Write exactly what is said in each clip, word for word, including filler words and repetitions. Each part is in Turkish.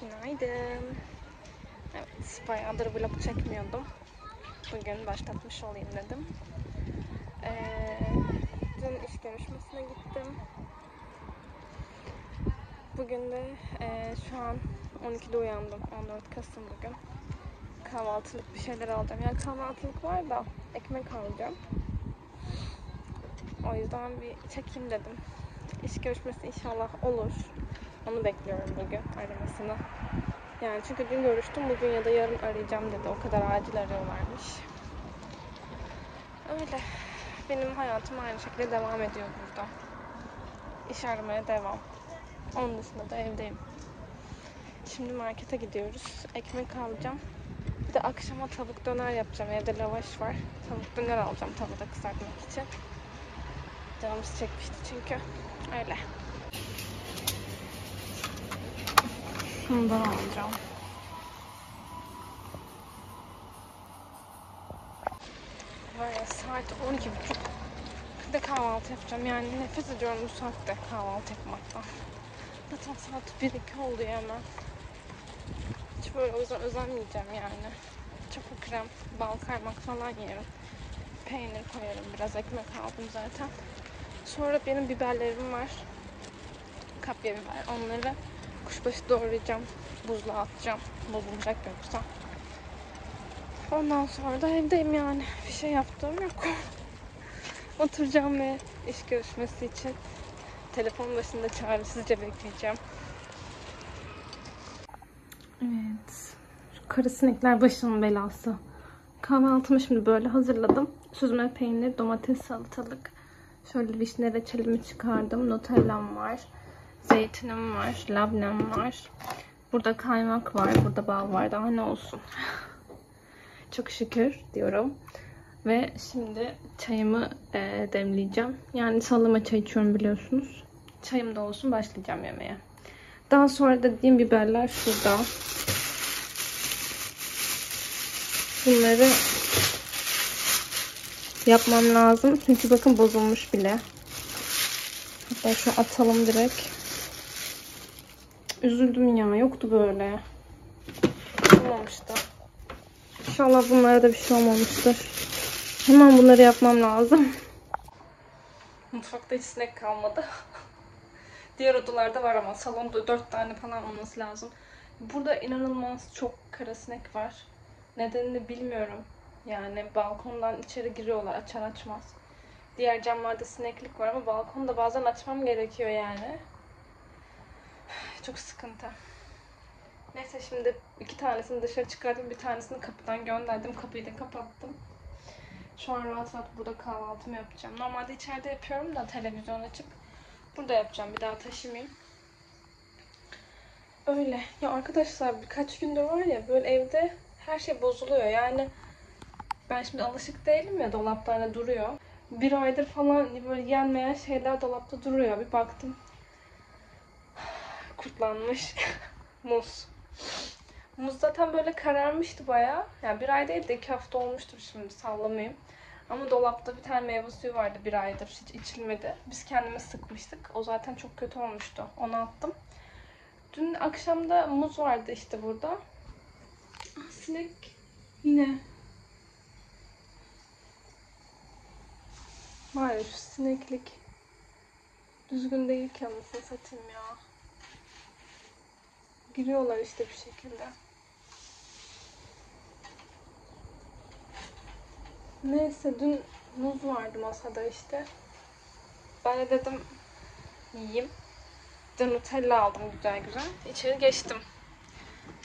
Günaydın. Evet, bayağıdır vlog çekmiyordum. Bugün başlatmış olayım dedim. Ee, dün iş görüşmesine gittim. Bugün de e, şu an on ikide uyandım. on dört Kasım bugün. Kahvaltılık bir şeyler alacağım. Yani kahvaltılık var da ekmek alacağım. O yüzden bir çekeyim dedim. İş görüşmesi inşallah olur. Onu bekliyorum bugün aramasını. Yani çünkü dün görüştüm, bugün ya da yarın arayacağım dedi. O kadar acil arıyorlarmış. Öyle. Benim hayatım aynı şekilde devam ediyor burada. İş aramaya devam. Onun dışında da evdeyim. Şimdi markete gidiyoruz. Ekmek alacağım. Bir de akşama tavuk döner yapacağım. Evde lavaş var. Tavuk döner alacağım tavuğu kızartmak için. Canımız çekmişti çünkü. Öyle. Şundan alacağım. Böyle saat on iki buçuk de kahvaltı yapacağım. Yani nefes ediyorum bu saatte kahvaltı yapmaktan. Zaten saat bir iki oldu hemen. Hiç böyle o yüzden özenmeyeceğim yani. Çapı krem, bal kaymak falan yerim. Peynir koyarım biraz. Ekmek aldım zaten. Sonra benim biberlerim var. Kapya biber. Onları kuşbaşı doğrayacağım. Buzluğa atacağım. Bozulacak yoksa. Ondan sonra da evdeyim yani. Bir şey yaptığım yok. Oturacağım ve iş görüşmesi için telefon başında çaresizce bekleyeceğim. Evet. Şu karı sinekler başının belası. Kahvaltımı şimdi böyle hazırladım. Süzme peynir, domates, salatalık. Şöyle vişne reçelimi çıkardım. Nutellam var. Zeytinim var. Labnem var. Burada kaymak var. Burada bal var. Daha ne olsun. Çok şükür diyorum. Ve şimdi çayımı e, demleyeceğim. Yani sallama çay içiyorum biliyorsunuz. Çayım da olsun başlayacağım yemeğe. Daha sonra da dediğim biberler şurada. Bunları yapmam lazım. Çünkü bakın bozulmuş bile. Hatta şu atalım direkt. Üzüldüm ya. Yoktu böyle. Olmamıştı. İnşallah bunlara da bir şey olmamıştır. Hemen bunları yapmam lazım. Mutfakta hiç sinek kalmadı. Diğer odalarda var ama salonda dört tane falan olması lazım. Burada inanılmaz çok kara sinek var. Nedenini bilmiyorum. Yani balkondan içeri giriyorlar açar açmaz. Diğer camlarda sineklik var ama balkonda bazen açmam gerekiyor yani. Çok sıkıntı. Neyse şimdi iki tanesini dışarı çıkardım. Bir tanesini kapıdan gönderdim. Kapıyı da kapattım. Şu an rahat rahat burada kahvaltımı yapacağım. Normalde içeride yapıyorum da televizyon açıp burada yapacağım. Bir daha taşımayayım. Öyle. Ya arkadaşlar birkaç gündür var ya böyle evde her şey bozuluyor. Yani ben şimdi alışık değilim ya dolapta hani duruyor. Bir aydır falan böyle yenmeyen şeyler dolapta duruyor. Bir baktım. Kurtlanmış. Muz. Muz zaten böyle kararmıştı bayağı. Yani bir ay değil de iki hafta olmuştur şimdi sallamayayım. Ama dolapta bir tane meyve suyu vardı bir aydır. Hiç içilmedi. Biz kendimiz sıkmıştık. O zaten çok kötü olmuştu. Onu attım. Dün akşamda muz vardı işte burada. Ah, sinek yine. Hayır şu sineklik düzgün değil ki anasını satayım ya. Giriyorlar işte bir şekilde. Neyse dün muz vardı masada işte. Ben de dedim yiyeyim. Bir de Nutella aldım güzel güzel. İçeri geçtim.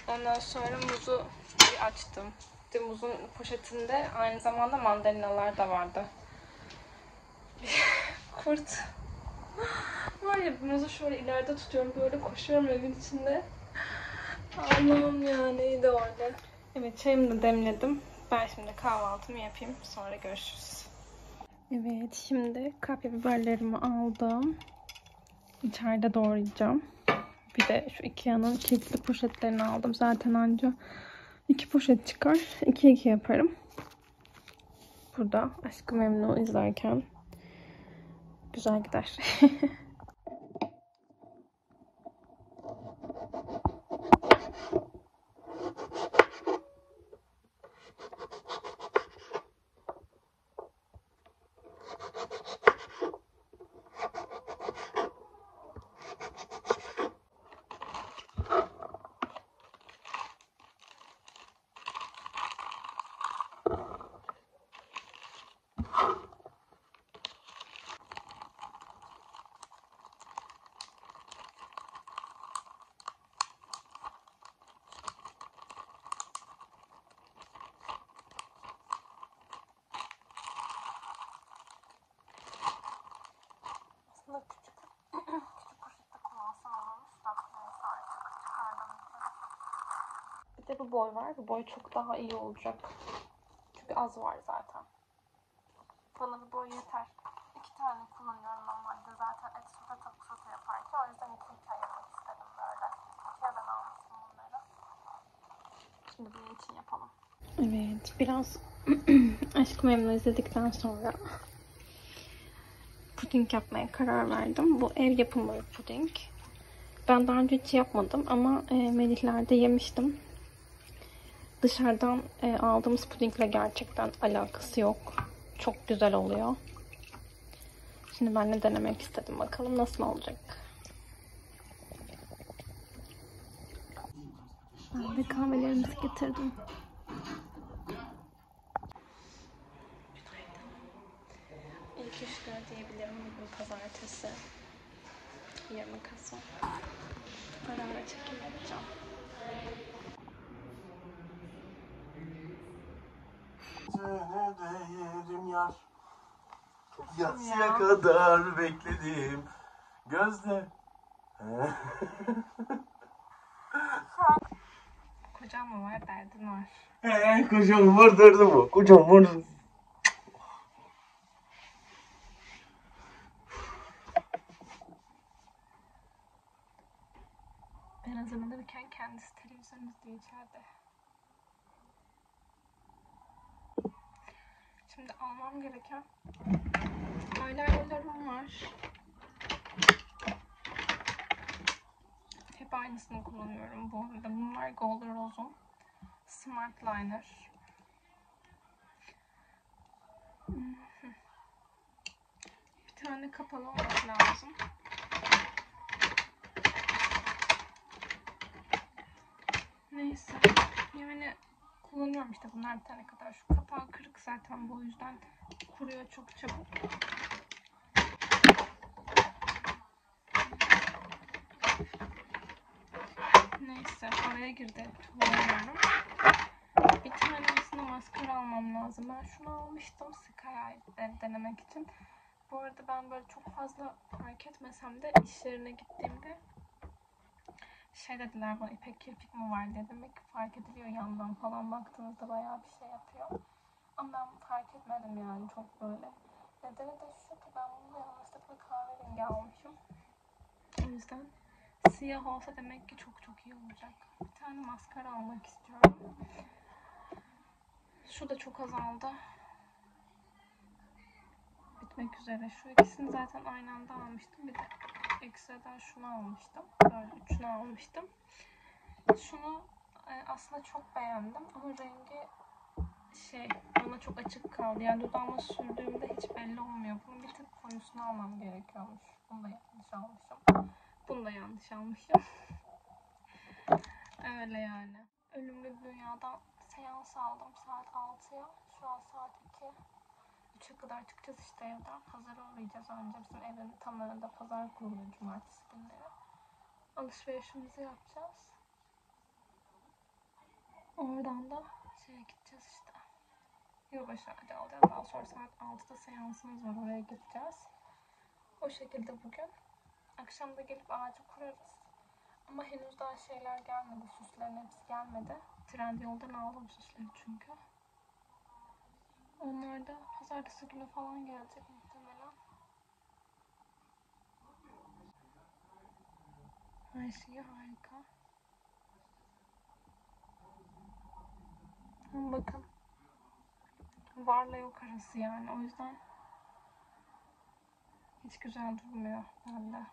Ondan sonra muzu bir açtım. Bir de muzun poşetinde aynı zamanda mandalinalar da vardı. Kurt. Var ya muzu şöyle ileride tutuyorum. Böyle koşuyorum evin içinde. Allah'ım ya neyi de vardı. Evet çayımı da demledim. Ben şimdi kahvaltımı yapayım. Sonra görüşürüz. Evet şimdi kapya biberlerimi aldım. İçeride doğrayacağım. Bir de şu Ikea'nın kilitli poşetlerini aldım. Zaten anca iki poşet çıkar. İki iki yaparım. Burada Aşkı Memnu izlerken güzel gider. Bir de bu boy var. Bu boy çok daha iyi olacak. Çünkü az var zaten. Bana bu boy yeter. İki tane kullanıyorum normalde zaten. Etsuda çok sote yaparken. O yüzden iki hikaye yapmak istedim böyle. İkiyadan almıştım bunları. Şimdi bunun için yapalım. Evet, biraz aşk memnun izledikten sonra puding yapmaya karar verdim. Bu ev yapımı puding. Ben daha önce hiç yapmadım ama e, Melihler'de yemiştim. Dışarıdan e, aldığımız pudingle gerçekten alakası yok. Çok güzel oluyor. Şimdi ben de denemek istedim. Bakalım nasıl olacak. Ben de kahvelerimizi getirdim. İlk iş günü diyebilirim. Bugün pazartesi. yirmi Kasım. Beraber çekim yapacağım. Değerim yar. Yatsıya ya. Kadar bekledim. Gözle. Kocam mı var, derdin var. Eee kocam var, derdim var. Kocam var. Ben hazırlanırken kendisi televizyon izliyor içeride. Şimdi almam gereken eyelinerlarım var. Hep aynısını kullanıyorum bu arada. Bunlar Gold Rose'un Smart Liner. Bir tane kapalı olması lazım. Neyse, yani kullanıyorum işte bunlar bir tane kadar. Şu kapağı kırık zaten, bu yüzden kuruyor çok çabuk. Neyse, araya girdi. Kullanıyorum. Bir tane aslında maskara almam lazım. Ben şunu almıştım Sky'ı denemek için. Bu arada ben böyle çok fazla fark etmesem de iş yerine gittiğimde şey dediler bana, ipek kirpik mi var diye. Demek ki fark ediliyor yandan falan baktığınızda, bayağı bir şey yapıyor. Ama ben fark etmedim yani çok böyle. Nedeni de şu ki ben bunu yanlışlıkla kahverengi almışım. O yüzden siyah olsa demek ki çok çok iyi olacak. Bir tane maskara almak istiyorum. Şu da çok azaldı. Bitmek üzere. Şu ikisini zaten aynı anda almıştım. Bir de ekstradan şunu almıştım. Böyle üçünü almıştım. Şunu e, aslında çok beğendim ama rengi şey bana çok açık kaldı. Yani dudağıma sürdüğümde hiç belli olmuyor. Bunun bir tık koyusunu almam gerekiyormuş. Bunu da yanlış almışım. Bunu da yanlış almışım. Öyle yani. Ölümlü Dünya'dan seans aldım saat altıya. Şu an saat iki. üçe kadar çıkacağız işte evden. Pazara uğrayacağız önce. Bizim evin tam önünde pazar kuruluyor cumartesi günleri. Alışverişimizi yapacağız. Oradan da şeye gideceğiz işte. Yılbaşı ağacı alacağız. Daha sonra saat altıda seansımız var. Oraya gideceğiz. O şekilde bugün. Akşam da gelip ağacı kurarız. Ama henüz daha şeyler gelmedi. Süslerin hepsi gelmedi. Trendyol'dan aldım süsleri çünkü. Onlar da pazartesi günü falan gelecek muhtemelen. Her şey harika. Bakın. Varla yok arası yani. O yüzden hiç güzel durmuyor bende.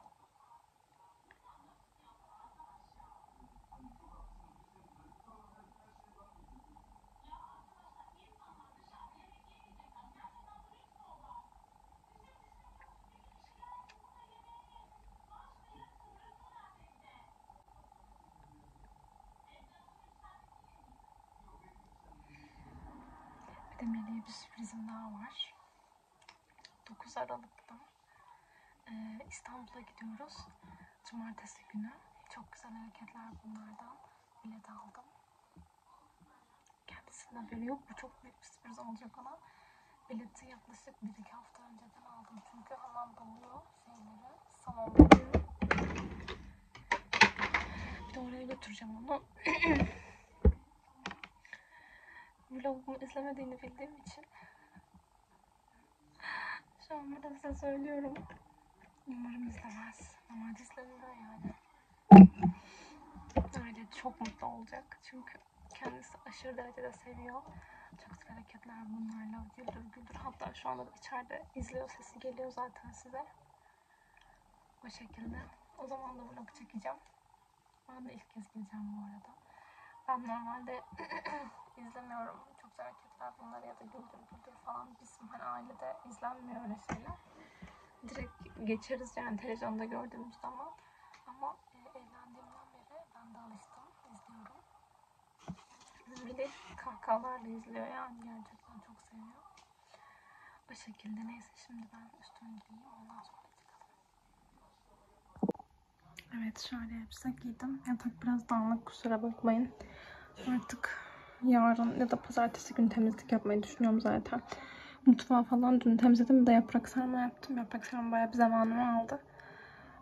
Melih'e bir sürprizim daha var. dokuz Aralık'ta ee, İstanbul'a gidiyoruz. Cumartesi günü. Çok güzel hareketler bunlardan. Bilet aldım. Kendisinden haberi yok. Bu çok büyük bir sürpriz olacak ona. Bileti yaklaşık bir iki hafta önceden aldım. Çünkü hemen doluyor şeyleri. Salonda diyor. Bir de oraya götüreceğim onu. vlogumu izlemediğini bildiğim için şu an burada size söylüyorum. Umarım izlemez. Normalde izlemiyor yani. Aile çok mutlu olacak. Çünkü kendisi aşırı derecede seviyor. Çok güzel hareketler bunlarla. Güldür güldür. Hatta şu anda içeride izliyor. Sesi geliyor zaten size. Bu şekilde. O zaman da vlog çekeceğim. Ben de ilk kez gideceğim bu arada. Ben normalde izlemiyorum. Çok güzel hareketler bunları ya da güldür güldür falan. Bizim hani ailede izlenmiyor öyle şeyler. Direkt geçeriz yani televizyonda gördüğümüz zaman. Ama e, evlendiğimden beri ben de alıştım. İzliyorum. Bir de kahkahalarla izliyor yani. Gerçekten çok seviyor. O şekilde neyse şimdi ben üstümü giyeyim. Ondan sonra çıkalım. Evet şöyle elbise giydim. Yatak biraz dağınık kusura bakmayın. Artık yarın ya da pazartesi günü temizlik yapmayı düşünüyorum zaten. Mutfağı falan dün temizledim. Bir de yaprak sarma yaptım. Yaprak sarma bayağı bir zamanımı aldı.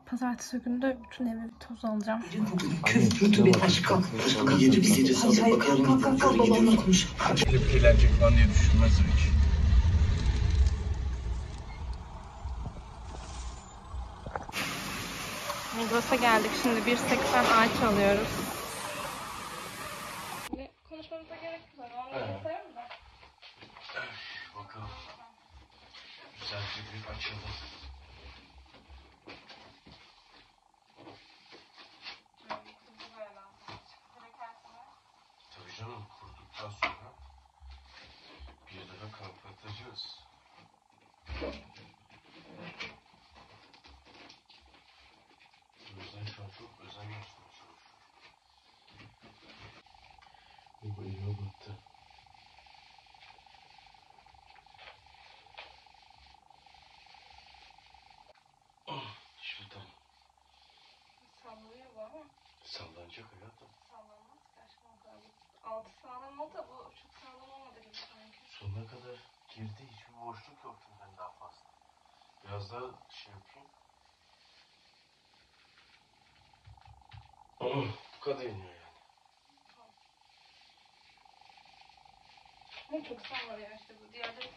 Pazartesi günü de bütün evi toz alacağım. Kız kötü bir aşk kapmış. Gece bir gece sabah bakalım. Kalk kalk babam bakmış. Gelip eğlenecek falan diye düşünmezdim hiç. Migros'a geldik. Şimdi bir seksen ağaç alıyoruz. Konuşmamıza gerek yok. Anlayın sayar mı? Bakalım. Güzel bir açıldı. Tabii canım kurduktan sonra bir daha kapatacağız. O yüzden şu an çok özenli çalışıyor. Bu bayrağı battı. Sallanacak hayatım. Sallanmaz ki aşkım o kadar. Altı sağlam oldu da bu çok sağlam olmadı gibi sanki. Sonuna kadar girdi hiçbir boşluk yoktu ben daha fazla. Biraz daha şey yapayım. Ama bu kadar iniyor yani. Ne çok sağlar ya işte bu diğerleri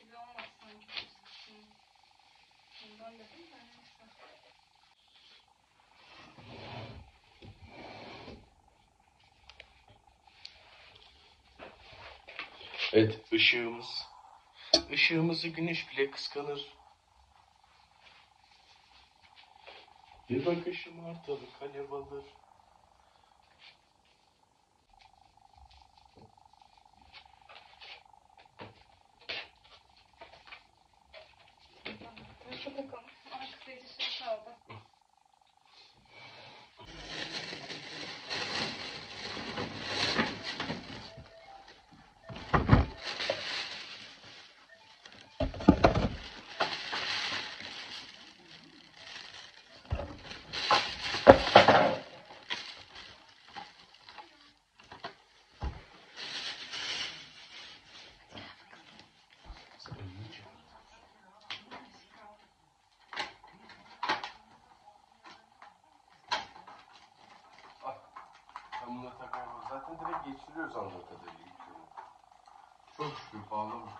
gibi olmaz sanki. Bundan dedim ben neyse. Evet, ışığımız. Işığımızı güneş bile kıskanır. Bir bakışım artalı kalev alır. Bunları takarız. Zaten direkt geçiriyoruz anladığım kadarıyla. Çok şükür bağlamıyoruz.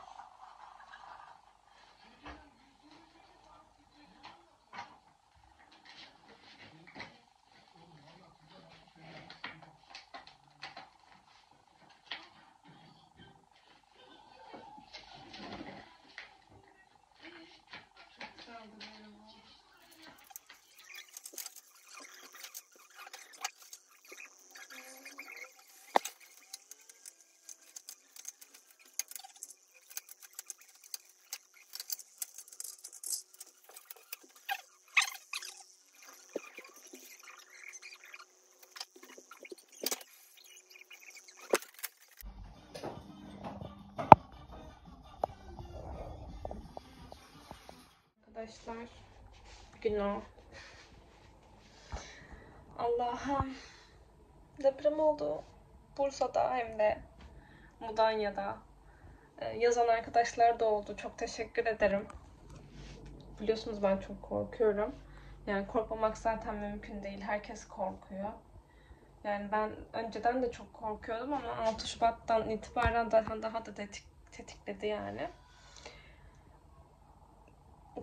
Arkadaşlar, günah. Allah'ım. Deprem oldu. Bursa'da hem de Mudanya'da. Yazan arkadaşlar da oldu. Çok teşekkür ederim. Biliyorsunuz ben çok korkuyorum. Yani korkmamak zaten mümkün değil. Herkes korkuyor. Yani ben önceden de çok korkuyordum ama altı Şubat'tan itibaren zaten daha da tetik, tetikledi yani.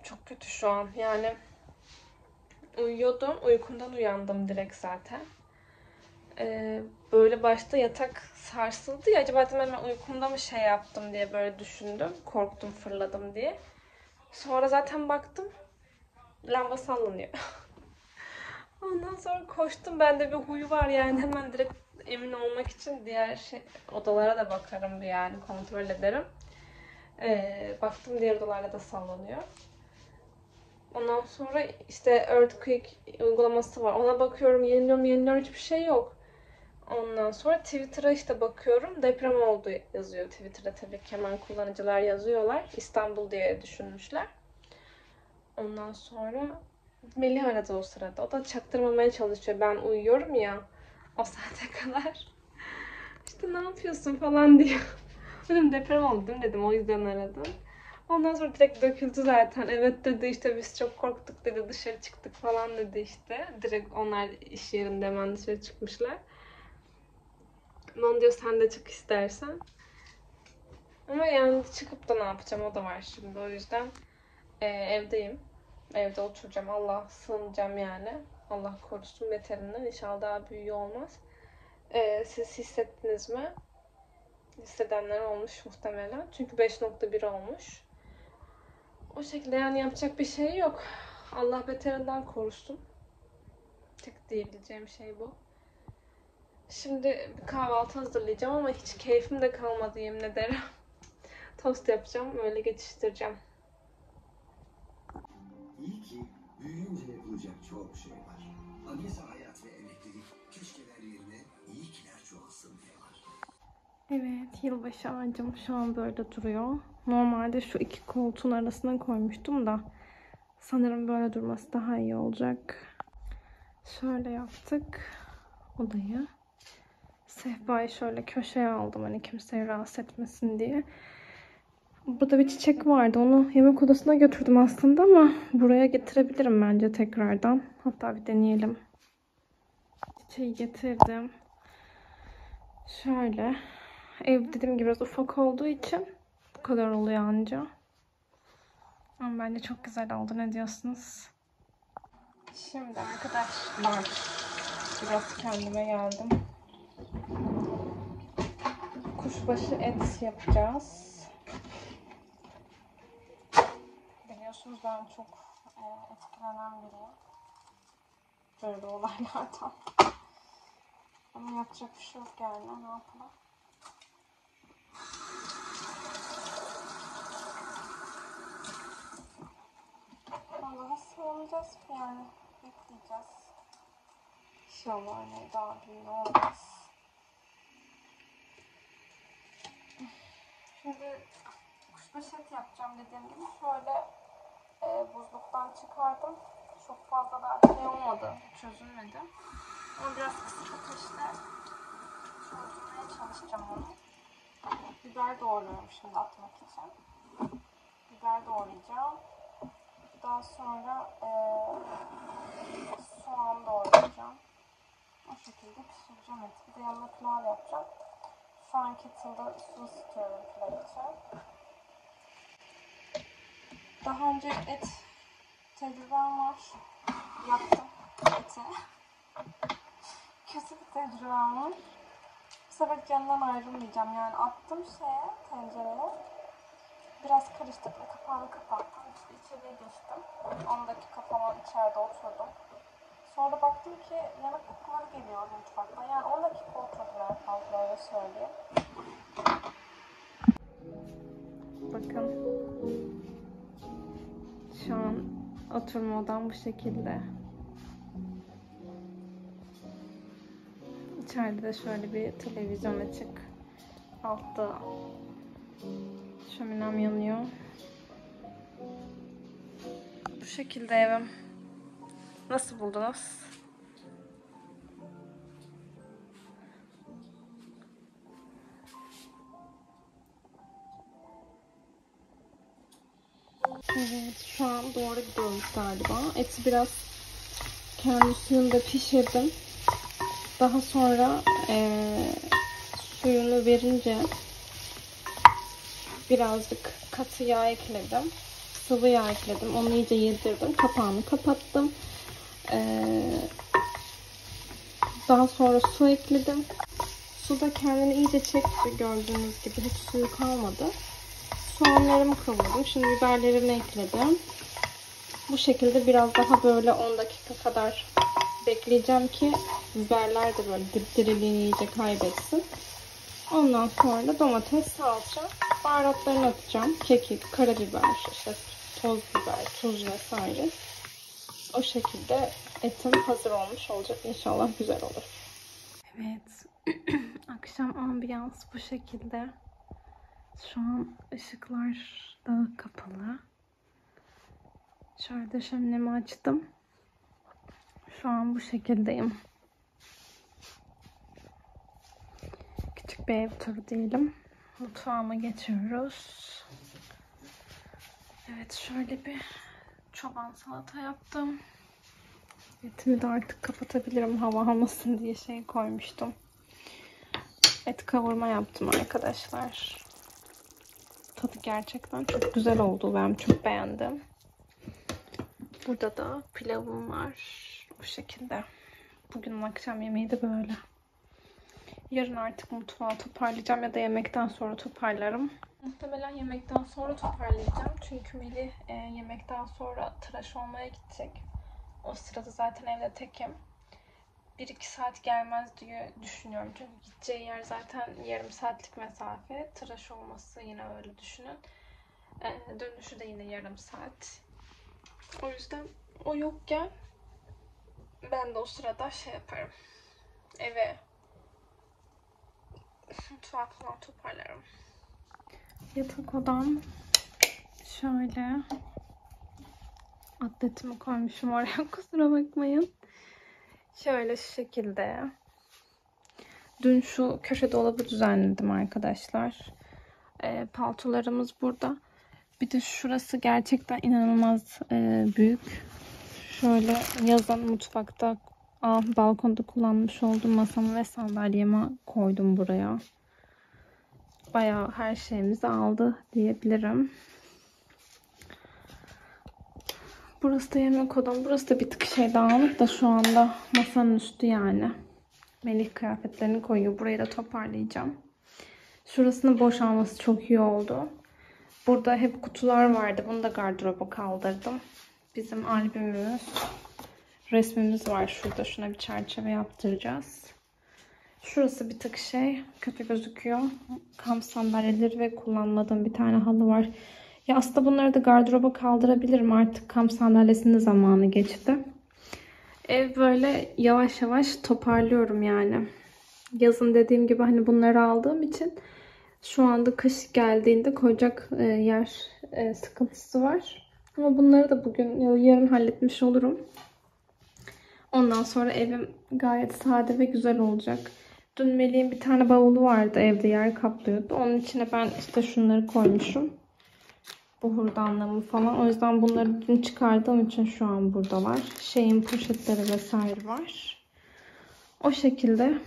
Çok kötü şu an. Yani uyuyordum, uykumdan uyandım direkt zaten. Ee, böyle başta yatak sarsıldı ya, acaba hemen uykumda mı şey yaptım diye böyle düşündüm. Korktum, fırladım diye. Sonra zaten baktım, lamba sallanıyor. Ondan sonra koştum. Bende bir huyu var yani, hemen direkt emin olmak için diğer şey, odalara da bakarım bir yani, kontrol ederim. Ee, baktım diğer odalarda da sallanıyor. Ondan sonra işte Earthquake uygulaması var. Ona bakıyorum, yeniliyorum, yeniliyorum, hiçbir şey yok. Ondan sonra Twitter'a işte bakıyorum, deprem oldu yazıyor Twitter'da. Tabii ki hemen kullanıcılar yazıyorlar. İstanbul diye düşünmüşler. Ondan sonra Melih aradı o sırada. O da çaktırmamaya çalışıyor. Ben uyuyorum ya o saate kadar. İşte ne yapıyorsun falan diyor. Dedim deprem oldu dedim, o yüzden aradım. Ondan sonra direkt döküldü zaten. Evet dedi, işte biz çok korktuk dedi, dışarı çıktık falan dedi işte. Direkt onlar iş yerinde hemen dışarı çıkmışlar. Lan diyor, sen de çık istersen. Ama yani çıkıp da ne yapacağım, o da var şimdi. O yüzden e, evdeyim. Evde oturacağım. Allah sığınacağım yani. Allah korusun beterinden. İnşallah daha büyüğü olmaz. E, siz hissettiniz mi? Hissedenler olmuş muhtemelen. Çünkü beş nokta bir olmuş. O şekilde yani, yapacak bir şey yok. Allah beterinden korusun. Tek diyebileceğim şey bu. Şimdi bir kahvaltı hazırlayacağım ama hiç keyfim de kalmadı yemin ederim. Tost yapacağım, öyle geçiştireceğim. İyi ki büyüyünce yapılacak çok şey var. Agesa hayat ve emeklilik keşkeler yerine iyi kiler çoğalsın diyorlar. Evet, yılbaşı ağacım şu an böyle duruyor. Normalde şu iki koltuğun arasına koymuştum da sanırım böyle durması daha iyi olacak. Şöyle yaptık odayı. Sehpayı şöyle köşeye aldım, hani kimseyi rahatsız etmesin diye. Burada bir çiçek vardı, onu yemek odasına götürdüm aslında ama buraya getirebilirim bence tekrardan. Hatta bir deneyelim. Çiçeği getirdim. Şöyle. Ev dediğim gibi biraz ufak olduğu için bu kadar oluyor anca. Ama bence çok güzel oldu, ne diyorsunuz? Şimdi arkadaşlar biraz kendime geldim. Kuşbaşı et yapacağız. Biliyorsunuz ben çok e, etkilenen biriyim böyle olaylardan. Ama yapacak bir şey yok yani, ne yapalım. Vallahi sığınacağız yani, bekleyeceğiz. İnşallah hani daha büyük olmaz. Şimdi kuşbaşı et yapacağım dediğim gibi. Şöyle e, buzluktan çıkardım. Çok fazla da şey olmadı, çözülmedi. Ama biraz kısık ateşte çözmeye çalışacağım onu. Biber doğruyorum şimdi atmak için. Biber doğrayacağım. Daha sonra e, soğan doğrayacağım. O şekilde pişireceğim eti. Bir de yanına pilav yapacağım. Şu an kettle'da su ısıtıyorum pilav için. Daha önce et tecrübem var. Yaptım eti. Kötü bir tecrübem var. Bu sefer yanından ayrılmayacağım. Yani attım şeye, tencereye. Biraz karıştırdım, kapağını kapattım. İşte içeriye geçtim. on dakika falan içeride oturdum. Sonra baktım ki yanık kokuları geliyor mutfakta. Yani on dakika oturdum fazla, öyle söyleyeyim. Bakın. Şu an oturma odam bu şekilde. İçeride de şöyle bir televizyon açık. Altta şöminem yanıyor. Bu şekilde evim. Nasıl buldunuz? Evet, şu an doğru gidiyoruz galiba. Eti biraz kendisini de pişirdim. Daha sonra e, suyunu verince birazcık katı yağ ekledim. Sıvı yağ ekledim. Onu iyice yedirdim. Kapağını kapattım. E, daha sonra su ekledim. Su da kendini iyice çekti gördüğünüz gibi. Hiç suyu kalmadı. Soğanlarımı kavurdum. Şimdi biberlerimi ekledim. Bu şekilde biraz daha böyle on dakika kadar bekleyeceğim ki biberler de böyle diriliğini iyice kaybetsin. Ondan sonra domates, salça, baharatlarını atacağım. Kekik, karabiber, işte toz biber, tuz vesaire. O şekilde etim hazır olmuş olacak. İnşallah güzel olur. Evet. Akşam ambiyans bu şekilde. Şu an ışıklar dağ kapalı. Şurada şöminemi açtım. Şu an bu şekildeyim. Küçük bir ev turu diyelim. Mutfağıma geçiyoruz. Evet, şöyle bir çoban salata yaptım. Etimi de artık kapatabilirim, hava almasın diye şey koymuştum. Et kavurma yaptım arkadaşlar. Tadı gerçekten çok güzel oldu. Ben çok beğendim. Burada da pilavım var. Bu şekilde. Bugünün akşam yemeği de böyle. Yarın artık mutfağı toparlayacağım ya da yemekten sonra toparlarım. Muhtemelen yemekten sonra toparlayacağım. Çünkü Melih e, yemekten sonra tıraş olmaya gidecek. O sırada zaten evde tekim. bir iki saat gelmez diye düşünüyorum. Çünkü gideceği yer zaten yarım saatlik mesafe. Tıraş olması yine öyle düşünün. E, dönüşü de yine yarım saat. O yüzden o yokken ben de o sırada şey yaparım. Eve mutfağı falan toparlarım. Yatak odam şöyle. Atletimi koymuşum oraya. Kusura bakmayın. Şöyle şu şekilde. Dün şu köşe dolabı düzenledim arkadaşlar. E, paltolarımız burada. Bir de şurası gerçekten inanılmaz e, büyük. Şöyle yazın mutfakta ah, balkonda kullanmış olduğum masamı ve sandalyemi koydum buraya. Bayağı her şeyimizi aldı diyebilirim. Burası da yemek odam. Burası da bir tık şey dağınık da şu anda masanın üstü yani. Melih kıyafetlerini koyuyor. Burayı da toparlayacağım. Şurasının boşalması çok iyi oldu. Burada hep kutular vardı. Bunu da gardıroba kaldırdım. Bizim albümümüz, resmimiz var şurada. Şuna bir çerçeve yaptıracağız. Şurası bir tık şey, kötü gözüküyor. Kamp sandalyeleri ve kullanmadığım bir tane halı var. Ya aslında bunları da gardıroba kaldırabilirim. Artık kamp sandalyesinin zamanı geçti. Ev böyle yavaş yavaş toparlıyorum yani. Yazın dediğim gibi hani bunları aldığım için şu anda kış geldiğinde koyacak yer sıkıntısı var. Ama bunları da bugün, yarın halletmiş olurum. Ondan sonra evim gayet sade ve güzel olacak. Dün Melih'in bir tane bavulu vardı, evde yer kaplıyordu. Onun içine ben işte şunları koymuşum. Bu hurdanlığımı falan. O yüzden bunları dün çıkardığım için şu an buradalar. Şeyin poşetleri vesaire var. O şekilde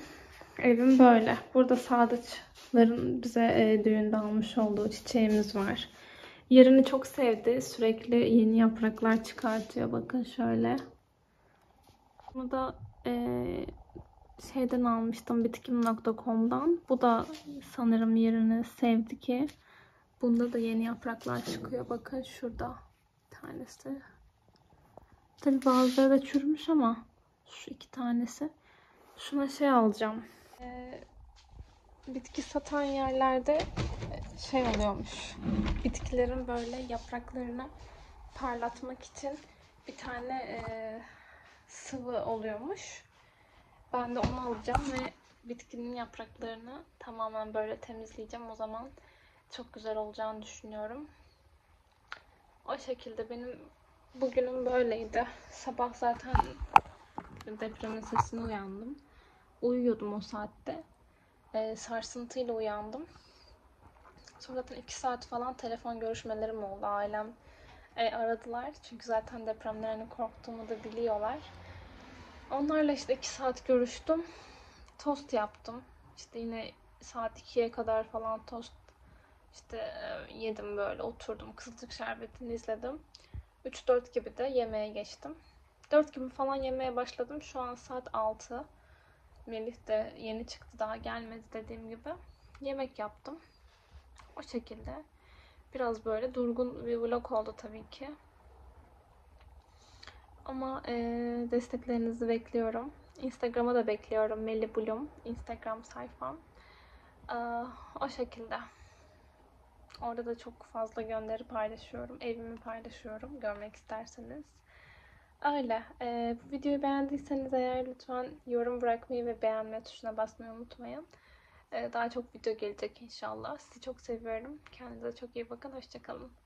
evim böyle. Burada Sadıçların bize düğünde almış olduğu çiçeğimiz var. Yerini çok sevdi. Sürekli yeni yapraklar çıkartıyor. Bakın şöyle. Bunu da e, şeyden almıştım. bitkim nokta com'dan. Bu da sanırım yerini sevdi ki. Bunda da yeni yapraklar çıkıyor. Bakın şurada bir tanesi. Tabii bazıları da çürümüş ama şu iki tanesi. Şuna şey alacağım. Ee, bitki satan yerlerde şey oluyormuş. Bitkilerin böyle yapraklarını parlatmak için bir tane e, sıvı oluyormuş. Ben de onu alacağım ve bitkinin yapraklarını tamamen böyle temizleyeceğim. O zaman çok güzel olacağını düşünüyorum. O şekilde benim bugünüm böyleydi. Sabah zaten depremin sesine uyandım. Uyuyordum o saatte. E, sarsıntıyla uyandım. Sonra zaten iki saat falan telefon görüşmelerim oldu. Ailem e, aradılar. Çünkü zaten depremden hani korktuğumu da biliyorlar. Onlarla işte iki saat görüştüm. tost yaptım. İşte yine saat ikiye kadar falan tost işte yedim, böyle oturdum. Kızılcık Şerbeti'ni izledim. üç dört gibi de yemeğe geçtim. dört gibi falan yemeğe başladım. Şu an saat altı. Melih de yeni çıktı, daha gelmedi dediğim gibi. Yemek yaptım. O şekilde. Biraz böyle durgun bir vlog oldu tabii ki. Ama e, desteklerinizi bekliyorum. Instagram'a da bekliyorum. Melyblume Instagram sayfam. E, o şekilde. Orada da çok fazla gönderi paylaşıyorum. Evimi paylaşıyorum. Görmek isterseniz. Öyle. E, bu videoyu beğendiyseniz eğer lütfen yorum bırakmayı ve beğenme tuşuna basmayı unutmayın. E, daha çok video gelecek inşallah. Sizi çok seviyorum. Kendinize çok iyi bakın. Hoşça kalın.